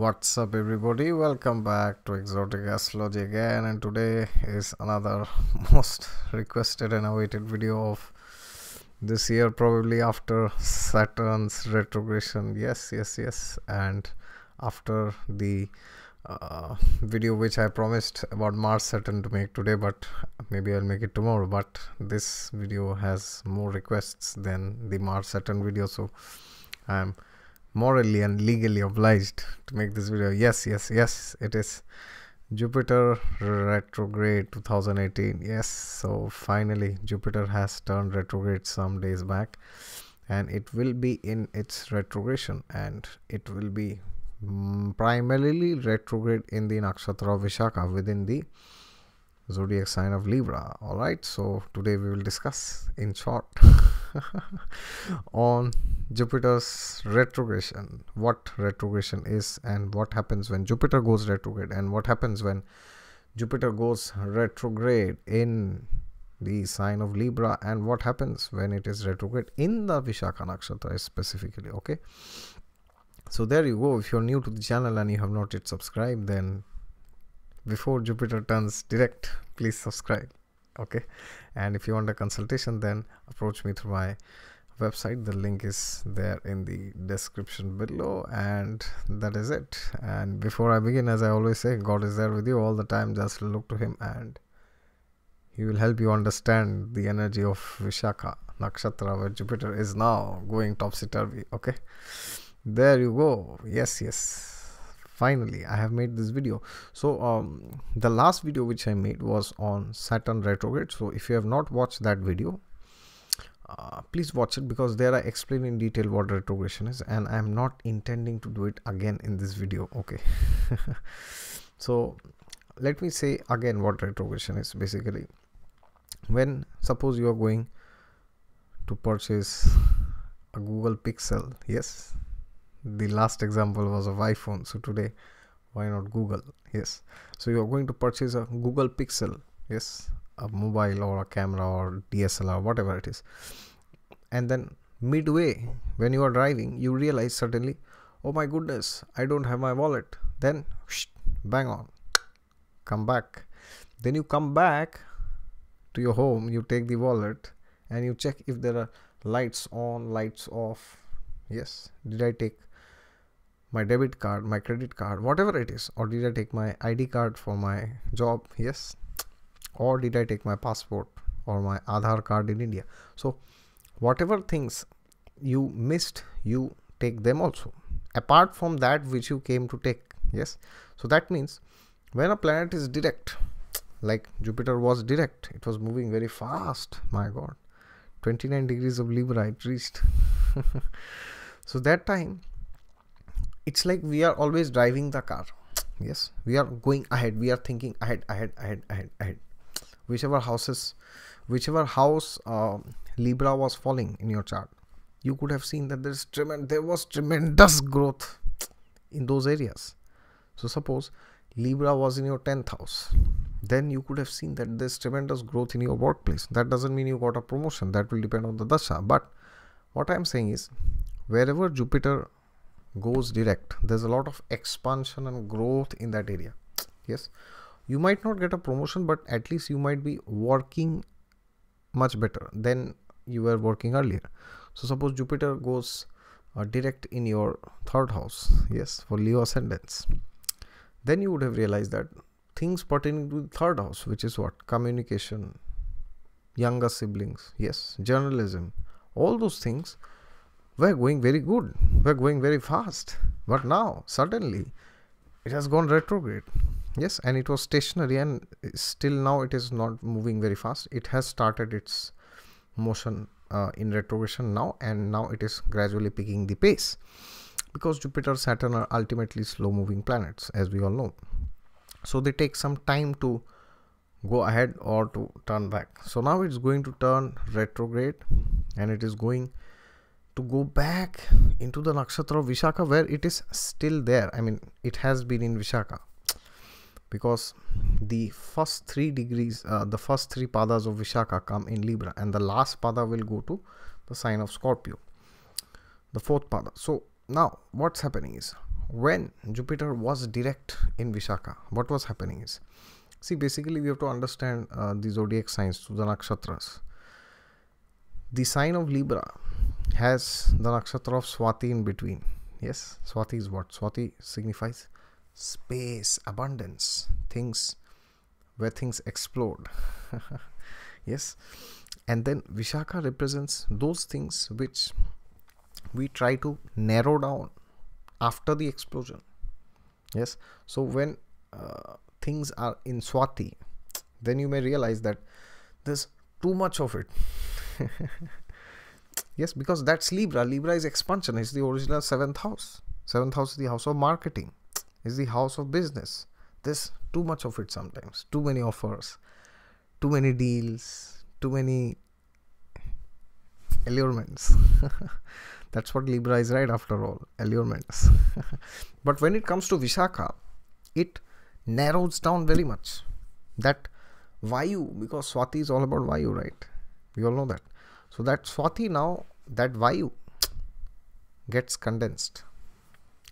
What's up everybody, welcome back to Exotic Astrology again, and today is another most requested and awaited video of this year, probably after Saturn's retrogression. Yes, and after the video which I promised about Mars Saturn to make today, but maybe I'll make it tomorrow. But this video has more requests than the Mars Saturn video, so I'm morally and legally obliged to make this video. Yes, it is Jupiter Retrograde 2018. Yes, so finally Jupiter has turned retrograde some days back, and it will be in its retrogression, and it will be primarily retrograde in the Nakshatra of Vishakha within the zodiac sign of Libra. Alright, so today we will discuss in short on Jupiter's retrogression, what retrogression is and what happens when Jupiter goes retrograde, and what happens when Jupiter goes retrograde in the sign of Libra, and what happens when it is retrograde in the Vishakha Nakshatra specifically. Okay, so there you go. If you're new to the channel and you have not yet subscribed, then before Jupiter turns direct, please subscribe. Okay, and if you want a consultation, then approach me through my website. The link is there in the description below, and that is it. And before I begin, as I always say, God is there with you all the time. Just look to him and he will help you understand the energy of Vishakha Nakshatra, where Jupiter is now going topsy-turvy. Okay, there you go. Yes, finally I have made this video. So the last video which I made was on Saturn retrograde, so if you have not watched that video, please watch it, because there I explain in detail what retrogression is, and I am not intending to do it again in this video. Okay, so let me say again what retrogression is. Basically, when suppose you are going to purchase a Google Pixel. Yes, the last example was of iPhone, so today why not Google? Yes, so you are going to purchase a Google Pixel. Yes, a mobile or a camera or DSLR, whatever it is, and then midway when you are driving, you realize suddenly, oh my goodness, I don't have my wallet. Then bang on, come back. Then you come back to your home, you take the wallet and you check if there are lights on, lights off. Yes, did I take my debit card, my credit card, whatever it is, or did I take my ID card for my job? Yes, or did I take my passport or my Aadhaar card in India? So whatever things you missed, you take them also, apart from that which you came to take. Yes, so that means when a planet is direct, like Jupiter was direct, it was moving very fast. My God, 29 degrees of Libra it reached. So that time, it's like we are always driving the car. Yes, we are going ahead, we are thinking ahead. Whichever house Libra was falling in your chart, you could have seen that there was tremendous growth in those areas. So suppose Libra was in your 10th house, then you could have seen that there's tremendous growth in your workplace. That doesn't mean you got a promotion, that will depend on the dasha. But what I'm saying is, wherever Jupiter goes direct, there's a lot of expansion and growth in that area. Yes, you might not get a promotion, but at least you might be working much better than you were working earlier. So suppose Jupiter goes direct in your 3rd house, yes, for Leo ascendants, then you would have realized that things pertaining to the 3rd house, which is what? Communication, younger siblings, yes, journalism, all those things were going very good, were going very fast. But now suddenly it has gone retrograde. Yes, and it was stationary, and still now it is not moving very fast. It has started its motion in retrogression now, and now it is gradually picking the pace, because Jupiter, Saturn are ultimately slow moving planets, as we all know. So they take some time to go ahead or to turn back. So now it's going to turn retrograde, and it is going to go back into the Nakshatra of Vishakha, where it is still there. I mean, it has been in Vishakha, because the first 3 degrees, the first 3 padas of Vishakha come in Libra, and the last pada will go to the sign of Scorpio, the 4th pada. So now what's happening is, when Jupiter was direct in Vishakha, what was happening is, see, basically we have to understand the zodiac signs, the nakshatras. The sign of Libra has the nakshatra of Swati in between. Yes, Swati is what? Swati signifies space, abundance, things where things explode. Yes, and then Vishakha represents those things which we try to narrow down after the explosion. Yes, so when things are in Swati, then you may realize that there's too much of it. Yes, because that's Libra. Libra is expansion. It's the original 7th house. 7th house is the house of marketing. It's the house of business. There's too much of it sometimes. Too many offers, too many deals, too many allurements. That's what Libra is, right? After all, allurements. But when it comes to Vishakha, it narrows down very much. That Vayu, because Swati is all about Vayu, right? We all know that. So that Swati now, that Vayu gets condensed.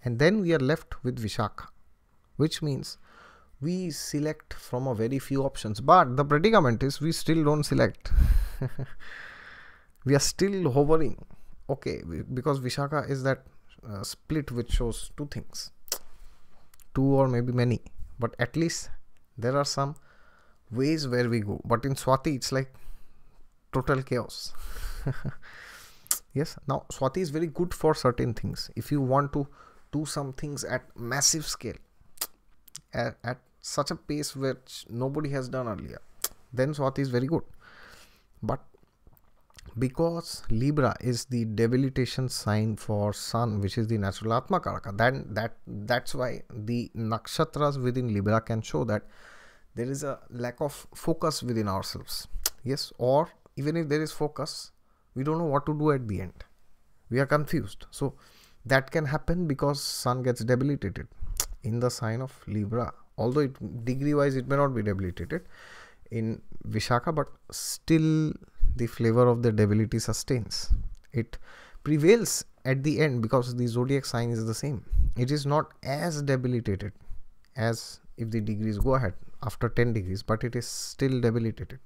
And then we are left with Vishakha, which means we select from a very few options. But the predicament is we still don't select. We are still hovering. Okay, because Vishakha is that split which shows two things. Two or maybe many. But at least there are some ways where we go. But in Swati, it's like total chaos. Yes, now Swati is very good for certain things. If you want to do some things at massive scale, at such a pace which nobody has done earlier, then Swati is very good. But because Libra is the debilitation sign for Sun, which is the natural Atma Karaka, then that's why the nakshatras within Libra can show that there is a lack of focus within ourselves. Yes, or even if there is focus, we don't know what to do at the end. We are confused. So that can happen because Sun gets debilitated in the sign of Libra. Although it, degree wise, it may not be debilitated in Vishakha, but still the flavor of the debility sustains. It prevails at the end because the zodiac sign is the same. It is not as debilitated as if the degrees go ahead after 10 degrees, but it is still debilitated.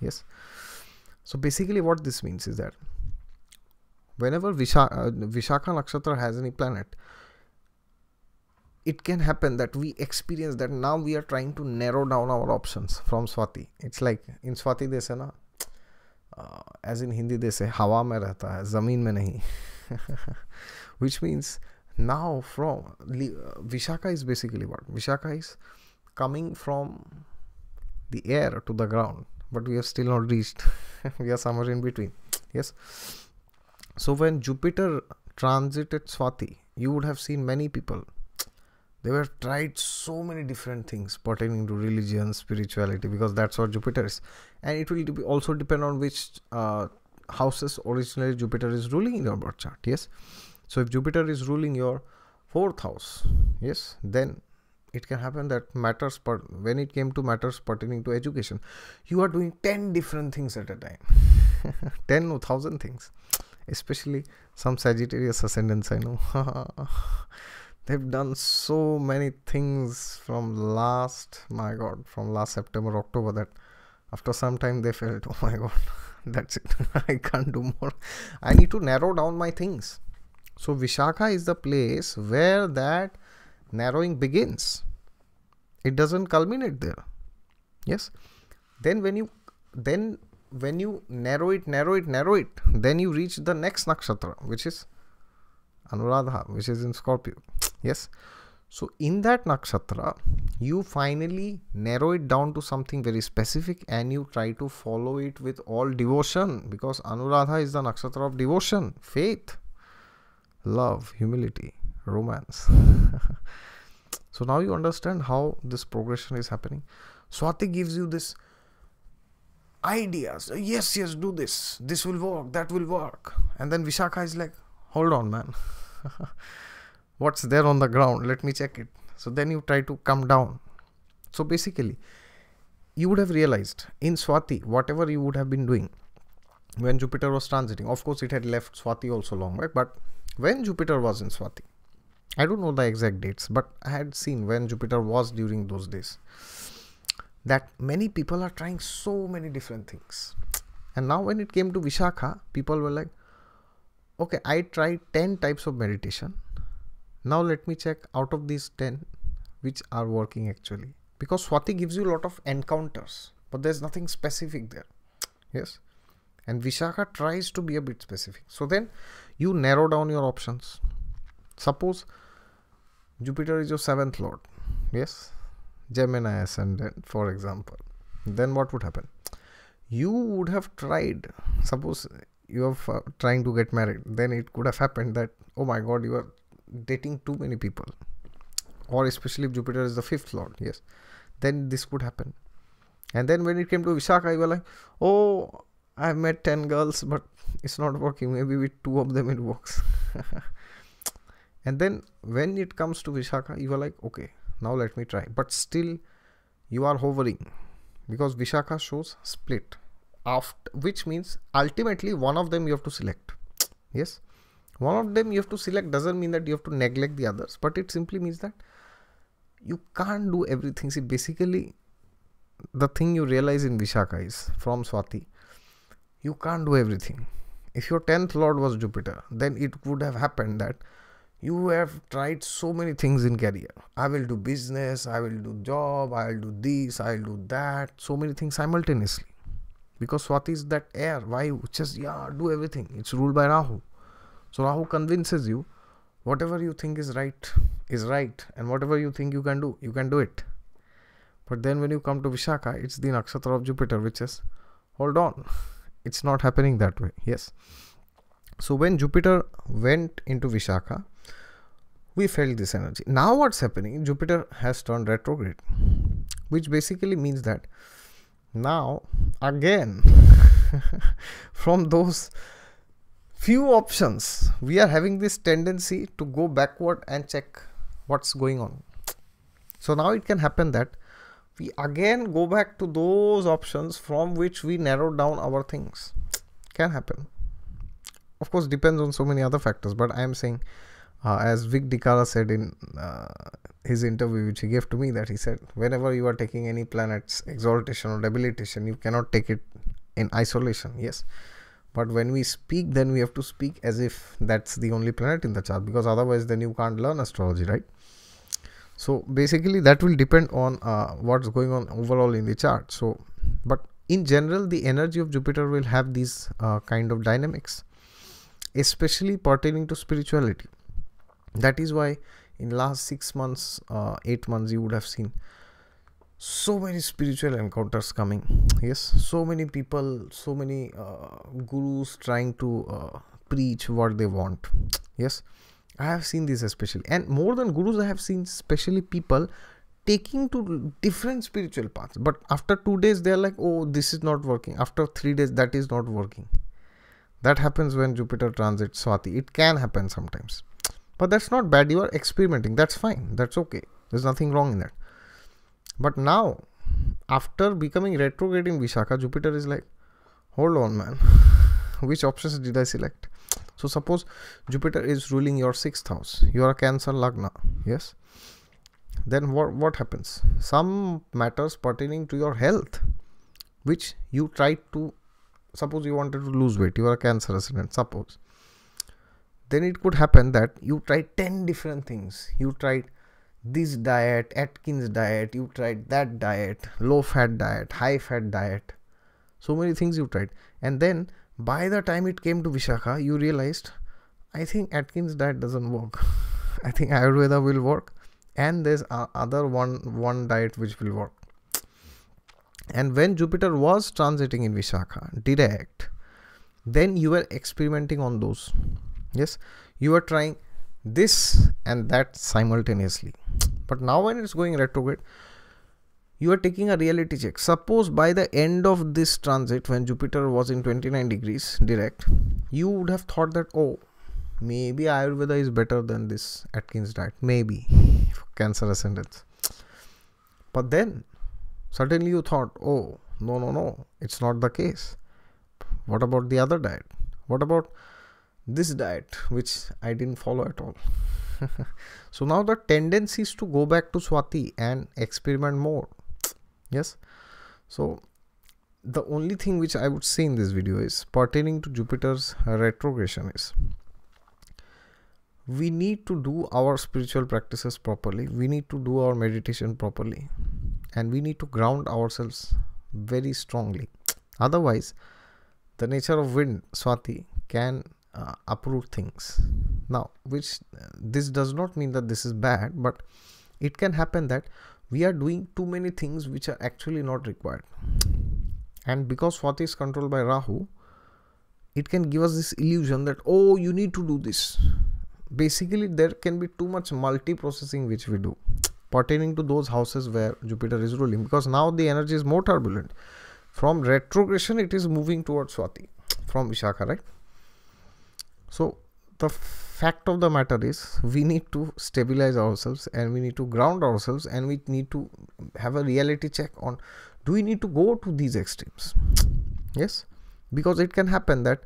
Yes. So basically what this means is that whenever Vishakha Nakshatra has any planet, it can happen that we experience that now we are trying to narrow down our options from Swati. It's like in Swati they say, na, as in Hindi they say, hawa mein rehta hai, zameen mein nahi. Which means now from Vishakha is basically what? Vishakha is coming from the air to the ground, but we have still not reached. We are somewhere in between. Yes. So when Jupiter transited Swati, you would have seen many people. They were tried so many different things pertaining to religion, spirituality, because that's what Jupiter is. And it will also depend on which houses originally Jupiter is ruling in your birth chart. Yes. So if Jupiter is ruling your 4th house, yes, then it can happen that matters, when it came to matters pertaining to education, you are doing 10 different things at a time. 10 or 1000 things. Especially some Sagittarius ascendants I know. They've done so many things from last September, October, that after some time they felt, oh my God, that's it. I can't do more. I need to narrow down my things. So Vishakha is the place where that narrowing begins. It doesn't culminate there. Yes. Then when you narrow it, then you reach the next nakshatra, which is Anuradha, which is in Scorpio. Yes. So in that nakshatra, you finally narrow it down to something very specific and you try to follow it with all devotion, because Anuradha is the nakshatra of devotion, faith, love, humility, romance. So now you understand how this progression is happening. Swati gives you this ideas. Yes, yes, do this. This will work. That will work. And then Vishakha is like, hold on, man. What's there on the ground? Let me check it. So then you try to come down. So basically, you would have realized in Swati, whatever you would have been doing when Jupiter was transiting, of course it had left Swati also long, right? But when Jupiter was in Swati, I don't know the exact dates, but I had seen when Jupiter was during those days that many people are trying so many different things. And now when it came to Vishakha, people were like, okay, I tried 10 types of meditation. Now let me check out of these 10 which are working actually. Because Swati gives you a lot of encounters, but there's nothing specific there. Yes. And Vishakha tries to be a bit specific. So then you narrow down your options. Suppose Jupiter is your 7th lord. Yes. Gemini ascendant, for example. Then what would happen? You would have tried, suppose you are trying to get married, then it could have happened that, oh my god, you are dating too many people. Or especially if Jupiter is the 5th lord, yes, then this could happen. And then when it came to Vishakha, you were like, oh, I have met 10 girls, but it's not working. Maybe with 2 of them it works. And then when it comes to Vishakha, you are like, okay, now let me try. But still, you are hovering because Vishakha shows split. After, which means ultimately one of them you have to select. Yes, one of them you have to select doesn't mean that you have to neglect the others, but it simply means that you can't do everything. See, basically the thing you realize in Vishakha is from Swati, you can't do everything. If your 10th lord was Jupiter, then it would have happened that you have tried so many things in career. I will do business, I will do job, I will do this, I will do that, so many things simultaneously. Because Swati is that air, why just do everything. It's ruled by Rahu. So Rahu convinces you whatever you think is right, and whatever you think you can do it. But then when you come to Vishakha, it's the nakshatra of Jupiter, which is, hold on, it's not happening that way. Yes. So when Jupiter went into Vishakha, we felt this energy. Now what's happening? Jupiter has turned retrograde, which basically means that now again from those few options we are having this tendency to go backward and check what's going on. So now it can happen that we again go back to those options from which we narrowed down our things. Can happen. Of course, depends on so many other factors, but I am saying as Vic DiCara said in his interview which he gave to me, that he said whenever you are taking any planet's exaltation or debilitation, you cannot take it in isolation. Yes, but when we speak, then we have to speak as if that's the only planet in the chart, because otherwise then you can't learn astrology, right? So basically that will depend on what's going on overall in the chart. So but in general, the energy of Jupiter will have these kind of dynamics, especially pertaining to spirituality. That is why in last 6 months, 8 months, you would have seen so many spiritual encounters coming. Yes, so many people, so many gurus trying to preach what they want. Yes, I have seen this especially, and more than gurus, I have seen especially people taking to different spiritual paths. But after 2 days, they are like, oh, this is not working. After 3 days, that is not working. That happens when Jupiter transits Swati. It can happen sometimes. But that's not bad. You are experimenting. That's fine. That's okay. There's nothing wrong in that. But now, after becoming retrograde in Vishakha, Jupiter is like, hold on, man. Which options did I select? So suppose Jupiter is ruling your 6th house. You are a Cancer Lagna. Yes. Then what happens? Some matters pertaining to your health, which you tried to, suppose you wanted to lose weight. You are a Cancer ascendant, suppose. Then it could happen that you tried 10 different things. You tried this diet, Atkins diet, you tried that diet, low fat diet, high fat diet. So many things you tried. And then by the time it came to Vishakha, you realized, I think Atkins diet doesn't work. I think Ayurveda will work. And there's other one diet which will work. And when Jupiter was transiting in Vishakha, direct, then you were experimenting on those. Yes, you are trying this and that simultaneously. But now when it's going retrograde, you are taking a reality check. Suppose by the end of this transit, when Jupiter was in 29 degrees direct, you would have thought that, oh, maybe Ayurveda is better than this Atkins diet. Maybe for Cancer ascendants. But then suddenly you thought, oh, no, it's not the case. What about the other diet? What about this diet which I didn't follow at all? So now the tendency is to go back to Swati and experiment more. Yes. So the only thing which I would say in this video is pertaining to Jupiter's retrogression is we need to do our spiritual practices properly. We need to do our meditation properly. And we need to ground ourselves very strongly. Otherwise, the nature of wind, Swati, can uproot things. Now, which this does not mean that this is bad, but it can happen that we are doing too many things which are actually not required. And because Swati is controlled by Rahu, it can give us this illusion that, oh, you need to do this. Basically, there can be too much multi-processing which we do pertaining to those houses where Jupiter is ruling, because now the energy is more turbulent. From retrogression, it is moving towards Swati from Vishakha, right? So the fact of the matter is we need to stabilize ourselves and we need to ground ourselves and we need to have a reality check on, do we need to go to these extremes? Yes, because it can happen that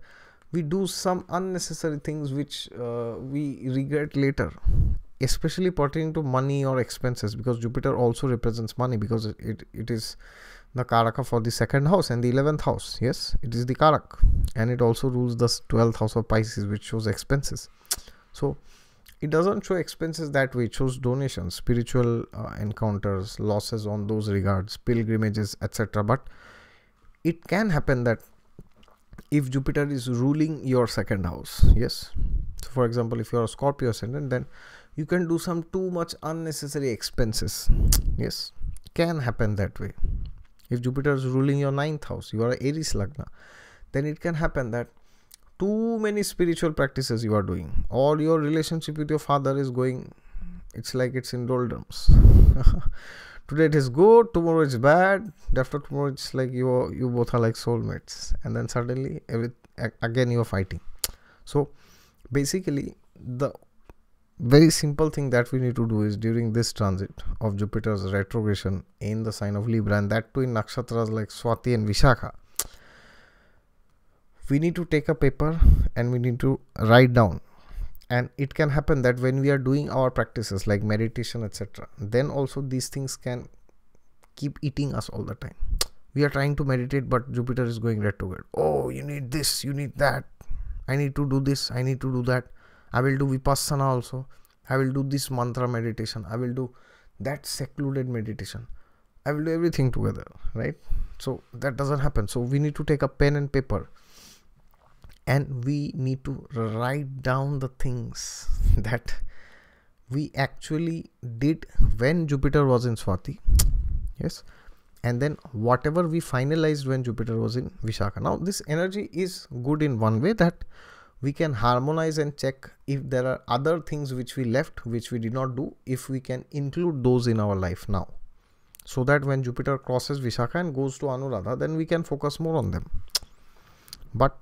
we do some unnecessary things which we regret later, especially pertaining to money or expenses, because Jupiter also represents money, because it is the Karaka for the second house and the 11th house. Yes, it is the Karak, and it also rules the 12th house of Pisces, which shows expenses. So it doesn't show expenses that way, it shows donations, spiritual encounters, losses on those regards, pilgrimages, etc. But it can happen that if Jupiter is ruling your second house, yes, so for example, if you are a Scorpio ascendant, then you can do some too much unnecessary expenses. Yes, can happen that way. If Jupiter is ruling your 9th house, you are an Aries Lagna, then it can happen that too many spiritual practices you are doing, or your relationship with your father is going, it's like it's in doldrums. Today it is good, tomorrow it's bad, after tomorrow it's like you both are like soulmates, and then suddenly again you are fighting. So basically, the very simple thing that we need to do is during this transit of Jupiter's retrogression in the sign of Libra, and that too in nakshatras like Swati and Vishakha, we need to take a paper and we need to write down. And it can happen that when we are doing our practices like meditation, etc., then also these things can keep eating us all the time. We are trying to meditate, but Jupiter is going retrograde. Oh, you need this, you need that. I need to do this, I need to do that. I will do vipassana also. I will do this mantra meditation. I will do that secluded meditation. I will do everything together, right? So that doesn't happen. So we need to take a pen and paper. And we need to write down the things that we actually did when Jupiter was in Swati. Yes. And then whatever we finalized when Jupiter was in Vishakha. Now, this energy is good in one way, that we can harmonize and check if there are other things which we left, which we did not do, if we can include those in our life now. So that when Jupiter crosses Vishakha and goes to Anuradha, then we can focus more on them. But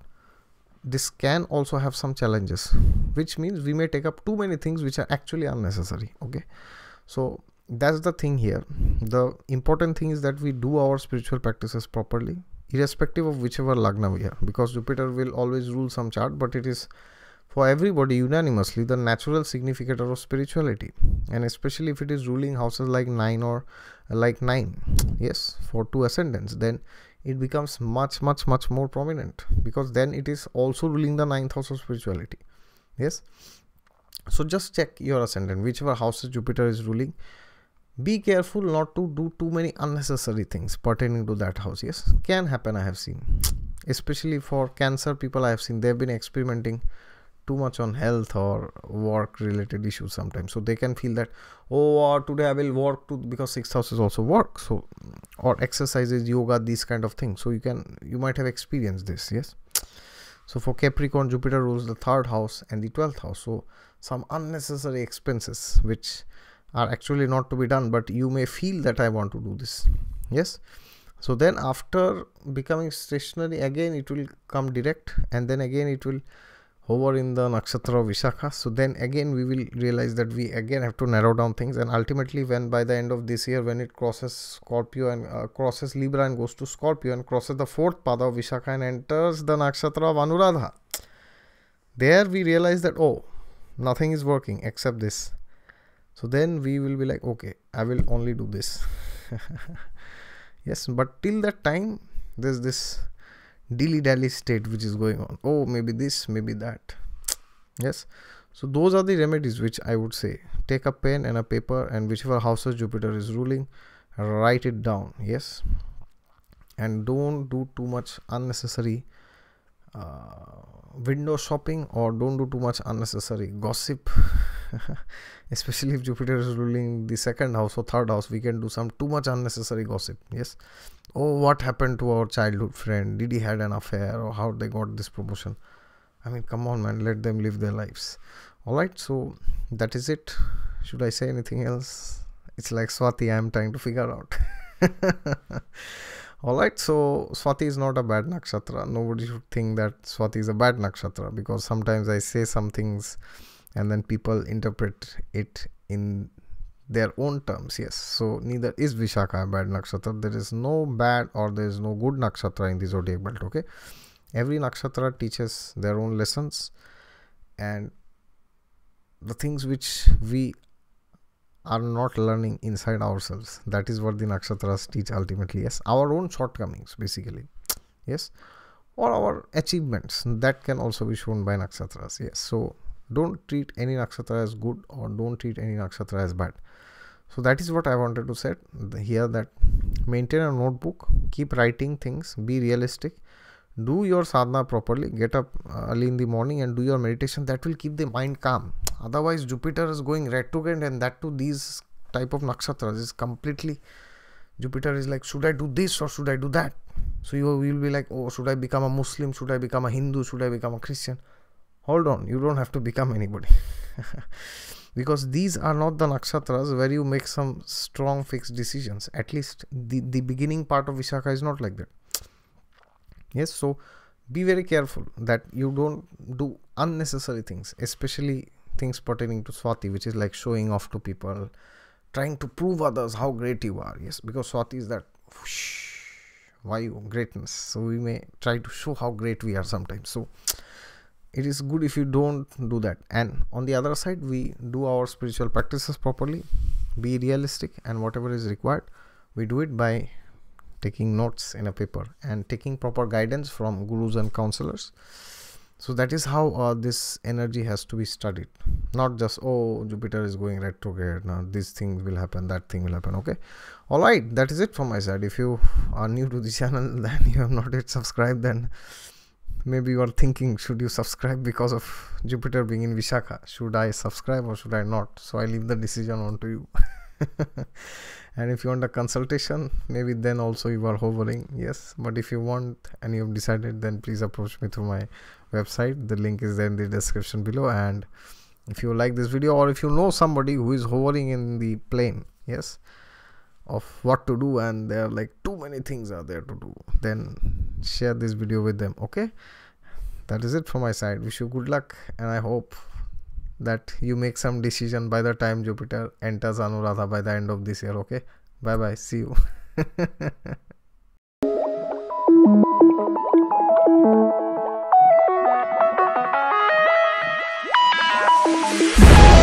this can also have some challenges, which means we may take up too many things which are actually unnecessary. Okay, so that's the thing here. The important thing is that we do our spiritual practices properly, irrespective of whichever lagna we are, because Jupiter will always rule some chart, but it is for everybody unanimously the natural significator of spirituality, and especially if it is ruling houses like 9 or like 9, yes, for 2 ascendants, then it becomes much more prominent, because then it is also ruling the 9th house of spirituality. Yes, so just check your ascendant, whichever house Jupiter is ruling. Be careful not to do too many unnecessary things pertaining to that house. Yes, can happen. I have seen, especially for Cancer people, I have seen they've been experimenting too much on health or work related issues sometimes, so they can feel that, oh, today I will work too, because 6th house is also work, so, or exercises, yoga, these kind of things. So you might have experienced this. Yes, so for Capricorn, Jupiter rules the 3rd house and the 12th house, so some unnecessary expenses which are actually not to be done, but you may feel that I want to do this. Yes, so then after becoming stationary, again it will come direct, and then again it will hover in the nakshatra of Vishakha. So then again we will realize that we again have to narrow down things, and ultimately when by the end of this year, when it crosses Scorpio and crosses Libra and goes to Scorpio and crosses the 4th pada of Vishakha and enters the nakshatra of Anuradha, there we realize that, oh, nothing is working except this. So then we will be like, okay, I will only do this. Yes, but till that time there's this dilly-dally state which is going on. Oh, maybe this, maybe that. Yes, so those are the remedies which I would say. Take a pen and a paper, and whichever house of Jupiter is ruling, write it down. Yes, and don't do too much unnecessary window shopping, or don't do too much unnecessary gossip. Especially if Jupiter is ruling the second house or third house, we can do some too much unnecessary gossip. Yes, oh, what happened to our childhood friend? Did he had an affair, or how they got this promotion? I mean, come on, man, let them live their lives. Alright, so that is it. Should I say anything else? It's like Swati, I am trying to figure out. Alright, so Swati is not a bad nakshatra. Nobody should think that Swati is a bad nakshatra, because sometimes I say some things and then people interpret it in their own terms. Yes, so neither is Vishakha a bad nakshatra. There is no bad or there is no good nakshatra in the zodiac belt, okay? Every nakshatra teaches their own lessons, and the things which we are not learning inside ourselves, that is what the nakshatras teach ultimately. Yes, our own shortcomings basically. Yes, or our achievements, that can also be shown by nakshatras. Yes, so don't treat any nakshatra as good, or don't treat any nakshatra as bad. So that is what I wanted to say here, that maintain a notebook, keep writing things, be realistic, do your sadhana properly, get up early in the morning and do your meditation. That will keep the mind calm. Otherwise, Jupiter is going retrograde, and that to these type of nakshatras is completely, Jupiter is like, should I do this or should I do that? So you will be like, oh, should I become a Muslim? Should I become a Hindu? Should I become a Christian? Hold on, you don't have to become anybody. Because these are not the nakshatras where you make some strong fixed decisions. At least the beginning part of Vishakha is not like that. Yes, so be very careful that you don't do unnecessary things, especially things pertaining to Swati, which is like showing off to people, trying to prove others how great you are. Yes, because Swati is that whoosh, vayu, greatness. So we may try to show how great we are sometimes. So it is good if you don't do that. And on the other side, we do our spiritual practices properly, be realistic, and whatever is required, we do it by taking notes in a paper and taking proper guidance from gurus and counselors. So that is how this energy has to be studied. Not just, oh, Jupiter is going retrograde, now this thing will happen, that thing will happen. Okay, all right, that is it from my side. If you are new to the channel, then you have not yet subscribed, then maybe you are thinking, should you subscribe because of Jupiter being in Vishakha? Should I subscribe or should I not? So I leave the decision on to you. And if you want a consultation, maybe then also you are hovering. Yes, but if you want and you have decided, then please approach me through my website. The link is there in the description below. And if you like this video, or if you know somebody who is hovering in the plane, yes, of what to do, and there are like too many things are there to do, then share this video with them. Okay, that is it from my side. Wish you good luck, and I hope that you make some decision by the time Jupiter enters Anuradha by the end of this year. Okay, bye bye, see you.